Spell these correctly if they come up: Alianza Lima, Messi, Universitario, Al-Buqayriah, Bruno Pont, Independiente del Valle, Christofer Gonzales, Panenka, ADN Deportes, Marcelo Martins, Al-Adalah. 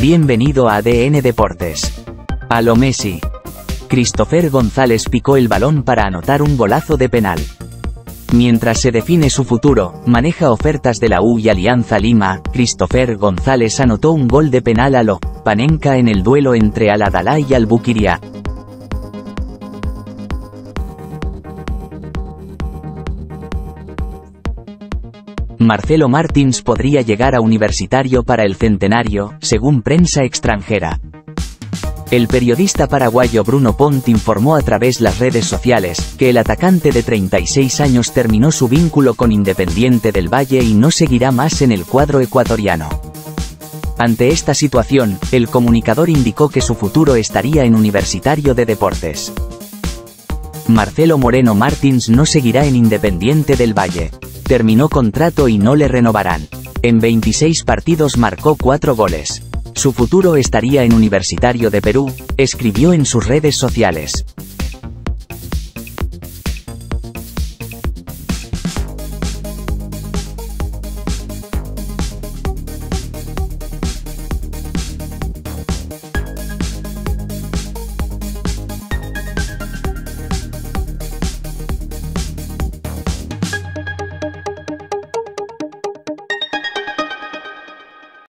Bienvenido a ADN Deportes. A lo Messi. Christofer Gonzáles picó el balón para anotar un golazo de penal. Mientras se define su futuro, maneja ofertas de la U y Alianza Lima. Christofer Gonzáles anotó un gol de penal a lo Panenka en el duelo entre Al-Adalah y Al-Buqayriah. Marcelo Martins podría llegar a Universitario para el centenario, según prensa extranjera. El periodista paraguayo Bruno Pont informó a través de las redes sociales que el atacante de 36 años terminó su vínculo con Independiente del Valle y no seguirá más en el cuadro ecuatoriano. Ante esta situación, el comunicador indicó que su futuro estaría en Universitario de Deportes. Marcelo Martins no seguirá en Independiente del Valle. Terminó contrato y no le renovarán. En 26 partidos marcó 4 goles. Su futuro estaría en Universitario de Perú, escribió en sus redes sociales.